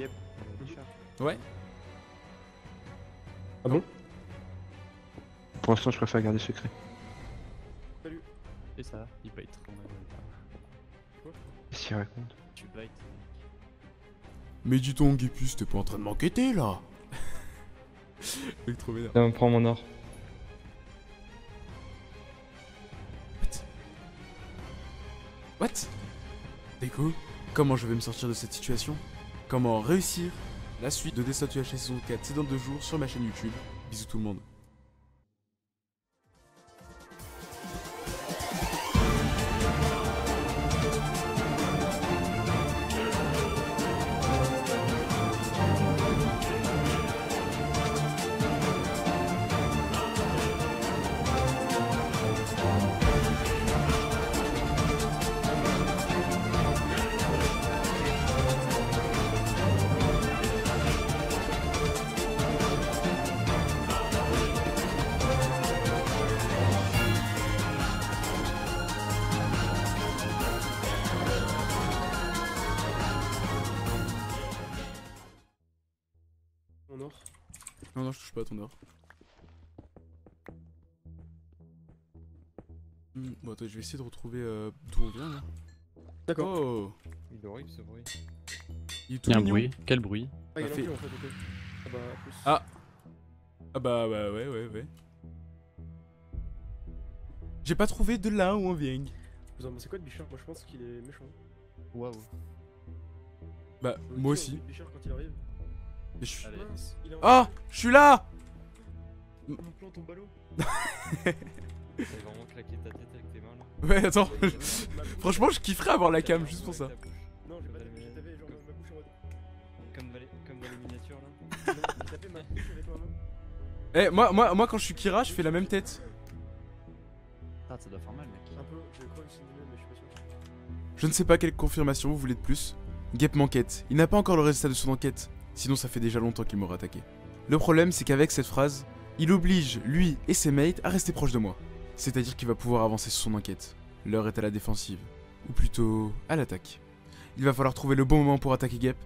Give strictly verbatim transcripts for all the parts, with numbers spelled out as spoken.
Gep, Bichard. Ouais. Ah bon? Pour l'instant, je préfère garder secret. Salut. Et ça, il bite. Qu'est-ce qu'il raconte? Tu bites. Mais dis donc, Gepus, t'es pas en train de m'enquêter là? Mec, trop vénère. Non, prends mon or. What? What? Daiko, comment je vais me sortir de cette situation? Comment réussir la suite de Death Note U H C saison quatre, c'est dans deux jours sur ma chaîne YouTube. Bisous tout le monde. Non, non, je touche pas à ton or. Mmh, bon, attends, je vais essayer de retrouver euh, d'où on vient là. D'accord. Oh. Il horrible ce bruit. Il est tout mignon. Bruit. Quel bruit? Ah, il est en fait, en fait, okay. Ah bah, plus. Ah. Ah bah, bah ouais, ouais, ouais. J'ai pas trouvé de là où on vient. Vous en pensez quoi de Bichard? Moi je pense qu'il est méchant. Waouh. Bah, vous moi aussi. Bichard quand il arrive. Je suis... Allez, oh, je suis là. Mon plan, ton ballot. T'as vraiment claqué ta tête avec tes mains là. Ouais, attends. Franchement, je kifferais avoir la cam juste pour ça. Non, j'ai pas la bouche, j'avais genre ma bouche en mode. Comme dans les miniatures là. T'as fait ma bouche avec toi-même. Eh, moi, moi, moi quand je suis Kira, je fais la même tête. Ah, ça doit faire mal mec. Un peu, je crois que c'est le même, mais je suis pas sûr. Je ne sais pas quelle confirmation vous voulez de plus. Gep m'enquête. Il n'a pas encore le résultat de son enquête. Sinon ça fait déjà longtemps qu'il m'aurait attaqué. Le problème c'est qu'avec cette phrase, il oblige lui et ses mates à rester proche de moi. C'est-à-dire qu'il va pouvoir avancer sur son enquête. L'heure est à la défensive. Ou plutôt à l'attaque. Il va falloir trouver le bon moment pour attaquer Gep.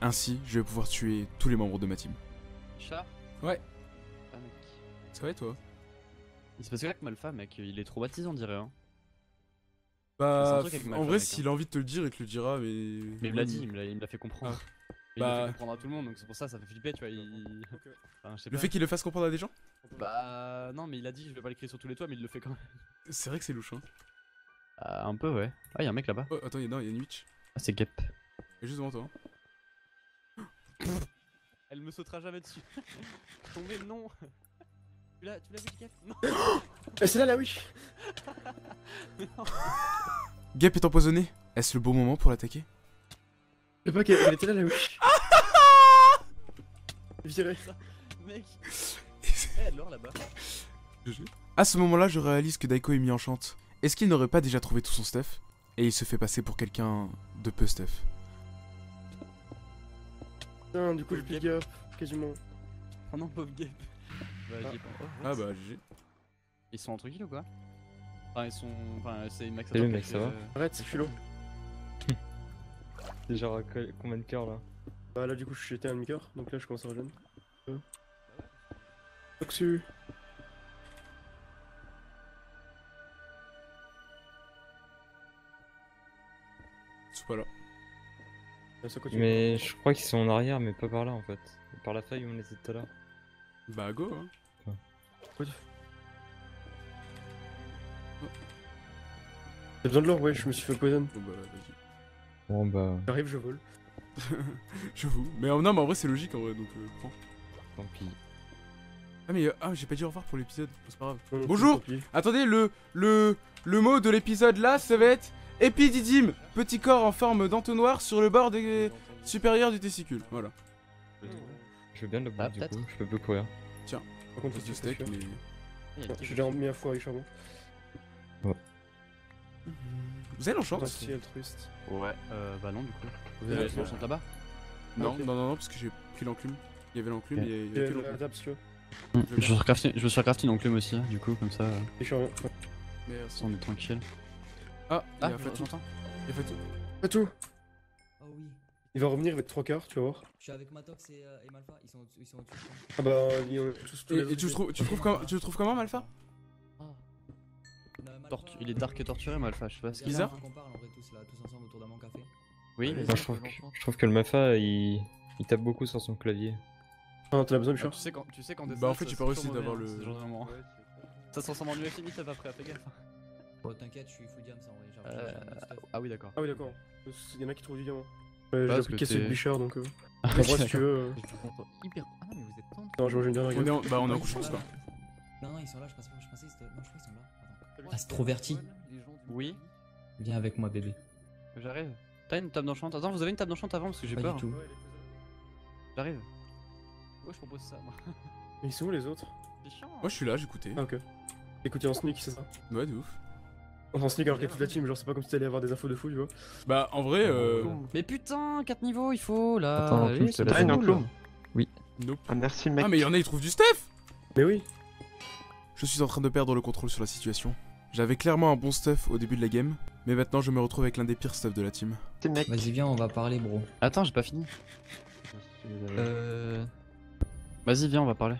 Ainsi, je vais pouvoir tuer tous les membres de ma team. Chat. Ouais. Ah mec. C'est vrai toi? Il se passe quoi avec Malfa mec? Il est traumatisant on dirait hein. Bah Malfa, en vrai s'il hein. a envie de te le dire il te le dira mais... Mais il me l'a dit, il me l'a fait comprendre. Ah. Et bah... il le fait comprendre à tout le monde donc c'est pour ça ça fait flipper tu vois il... okay. Enfin, je sais pas. Le fait qu'il le fasse comprendre à des gens? Bah non mais il a dit je vais pas l'écrire sur tous les toits mais il le fait quand même. C'est vrai que c'est louche hein. euh, Un peu ouais. Ah y'a un mec là-bas. Oh attends y'a une witch. Ah c'est Gep. Et juste devant toi hein. Elle me sautera jamais dessus. Tombé non. Tu l'as vu Gep? Non. C'est là la witch. Gep est empoisonné. Est-ce le bon moment pour l'attaquer? Je sais pas qu'elle était là la witch. Viré. Mec. Elle dort là-bas. À ce moment-là, je réalise que Daiko est mis en chante. Est-ce qu'il n'aurait pas déjà trouvé tout son stuff? Et il se fait passer pour quelqu'un de peu stuff. Putain, du coup, je pick Gep quasiment. Oh non, pauvre Gep. Bah, ah. Gep oh, ah bah, G G. Ils sont en truc ou quoi? Enfin, ils sont. Enfin, c'est une max à mec, ça va. Arrête, c'est culot. C'est genre combien de cœurs là? Bah là du coup je suis jeté à un demi-cœur, donc là je commence à rejoindre. Euh. Toxu. Ils sont pas là. Mais je crois qu'ils sont en arrière mais pas par là en fait. Par la faille où on les était tout à l'heure. Bah go hein ouais. Quoi tu... oh. T'as besoin de l'or? Ouais je me suis fait poison. Oh bah vas-y. Bon bah... J'arrive, je vole. J'avoue. Mais non, mais en vrai c'est logique en vrai, donc euh, prends. Tant pis. Ah mais euh, ah, j'ai pas dit au revoir pour l'épisode, c'est pas grave. Oh, bonjour. Attendez, le, le, le mot de l'épisode là, ça va être épididyme. Petit corps en forme d'entonnoir sur le bord des... supérieur du testicule, voilà. Je veux bien le bout du coup, je peux plus courir. Tiens, par contre c'est du steak, mais... Ouais, je l'ai remis à foire avec Charbon. Ouais. Mmh. Vous allez en chante? Ouais, euh, bah non du coup. Vous allez en chante là-bas? Non, non, non, non, parce que j'ai pris l'enclume. Il y avait l'enclume, il y avait l'enclume. Je me suis recrafté une enclume aussi, du coup, comme ça. Et je suis on est tranquille. Ah, ah, il y a Fatou. Il y a Fatou. Fatou. Ah oui. Il va revenir avec trois quarts, tu vas voir. Je suis avec Matox et, euh, et Malfa, ils sont au-dessus. Ils sont au ah bah, ils ont tous. Et, et tu, trou tu, trouves comment, tu le trouves comment, Malfa? Ah. Non, Malfa Tortu il est dark et torturé, Malfa, je sais pas ce qu'il a. On parle en vrai tous là, tous ensemble autour d'un bon café. Oui, mais bah, je, trouve que, je trouve que le Malfa il, il tape beaucoup sur son clavier. Ah non, t'as besoin de ah, tu sais quand tu sais quand. Bah ça, en fait, j'ai pas réussi d'avoir le. Ça se transforme en U F C, mais t'as pas prêt à faire gaffe. Oh t'inquiète, je suis full diam ça en vrai. Ah oui, d'accord. Ah oui, d'accord. Y'en a qui trouvent du diamant. Euh, j'ai appliqué celui de Bichard donc. Euh... Ah, en vrai, si tu veux. Euh... Hyper... Ah non, mais vous êtes tendre. Non, je vois, j'ai une dernière gueule. Bah, on est en couche-chance là. Non, non, ils sont là, je pensais que c'était. Non, je crois qu'ils sont là. Astroverti. Oui. Viens avec moi, bébé. J'arrive. T'as une table d'enchant. Attends, vous avez une table d'enchant avant parce que j'ai peur. J'arrive. Ouais, je propose ça, moi. Ils sont où les autres? Moi, je suis là, j'écoutais. Ah, ok. Écoutez en sneak, c'est ça? Ouais, de ouf. On s'en sneak alors qu'il y a toute la team, genre c'est pas comme si t'allais avoir des infos de fou, tu vois. Bah en vrai euh... Mais putain, quatre niveaux il faut là. Attends, oui, je te laisse. Ah, no cool. Oui. Nope. Ah merci mec. Ah mais y'en a, ils trouvent du Steph. Mais oui. Je suis en train de perdre le contrôle sur la situation. J'avais clairement un bon stuff au début de la game, mais maintenant je me retrouve avec l'un des pires stuff de la team. Vas-y viens, on va parler bro. Attends, j'ai pas fini. Euh... Vas-y viens, on va parler.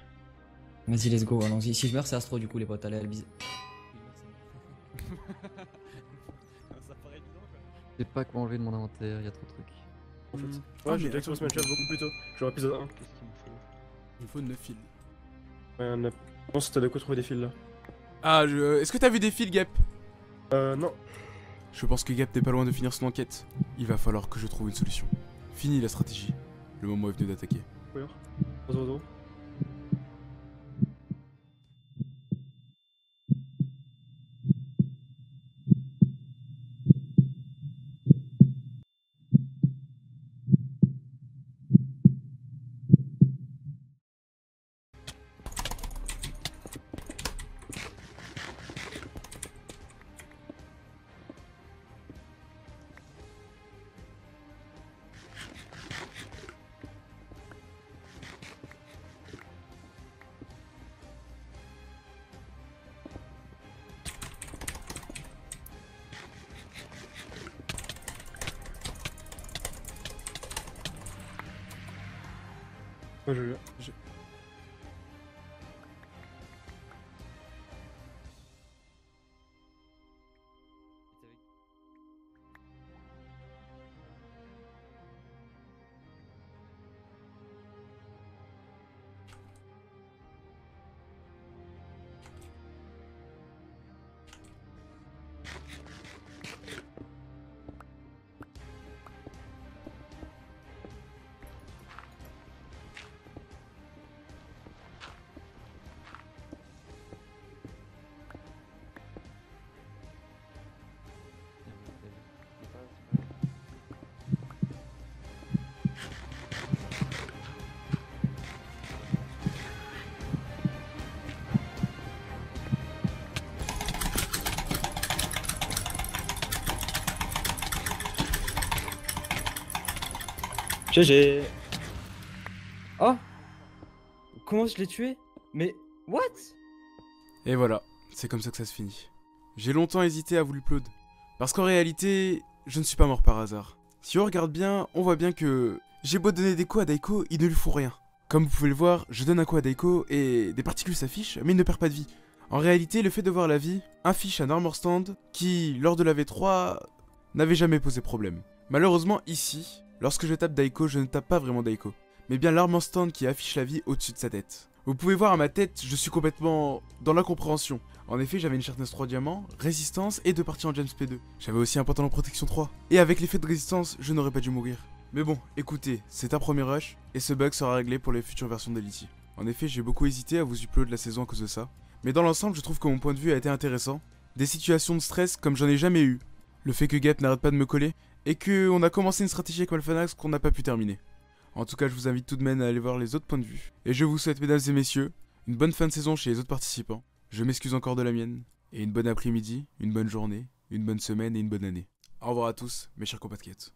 Vas-y let's go, allons-y. Si je meurs c'est Astro du coup les potes, allez à la bise. Ça paraît évident quoi. J'ai pas quoi enlever de mon inventaire, y'a trop de trucs. En fait, mmh. Ouais, j'ai direct sur ce match-up beaucoup plus tôt. Genre épisode un. Qu'est-ce qu'il me faut? Il me faut neuf fils. Ouais, on a... Je pense que t'as de quoi trouver des fils là. Ah, je... est-ce que t'as vu des fils, Gep? Euh, non. Je pense que Gep n'est pas loin de finir son enquête. Il va falloir que je trouve une solution. Fini la stratégie. Le moment est venu d'attaquer. Oui, trois zéro zéro. Moi je... je... G G. Oh, comment je l'ai tué? Mais what? Et voilà, c'est comme ça que ça se finit. J'ai longtemps hésité à vous l'upload, parce qu'en réalité, je ne suis pas mort par hasard. Si on regarde bien, on voit bien que j'ai beau donner des coups à Daiko, il ne lui fout rien. Comme vous pouvez le voir, je donne un coup à Daiko et des particules s'affichent, mais il ne perd pas de vie. En réalité, le fait de voir la vie affiche un armor stand qui, lors de la V trois, n'avait jamais posé problème. Malheureusement, ici... Lorsque je tape Daiko, je ne tape pas vraiment Daiko, mais bien l'armor stand qui affiche la vie au-dessus de sa tête. Vous pouvez voir à ma tête, je suis complètement dans l'incompréhension. En effet, j'avais une sharpness trois diamants, résistance et deux parties en gems P deux. J'avais aussi un pantalon protection trois, et avec l'effet de résistance, je n'aurais pas dû mourir. Mais bon, écoutez, c'est un premier rush, et ce bug sera réglé pour les futures versions d'Elity. En effet, j'ai beaucoup hésité à vous upload la saison à cause de ça, mais dans l'ensemble, je trouve que mon point de vue a été intéressant. Des situations de stress comme j'en ai jamais eu. Le fait que Gep n'arrête pas de me coller, et qu'on a commencé une stratégie avec Malfanax qu'on n'a pas pu terminer. En tout cas, je vous invite tout de même à aller voir les autres points de vue. Et je vous souhaite, mesdames et messieurs, une bonne fin de saison chez les autres participants. Je m'excuse encore de la mienne. Et une bonne après-midi, une bonne journée, une bonne semaine et une bonne année. Au revoir à tous, mes chers compatriotes.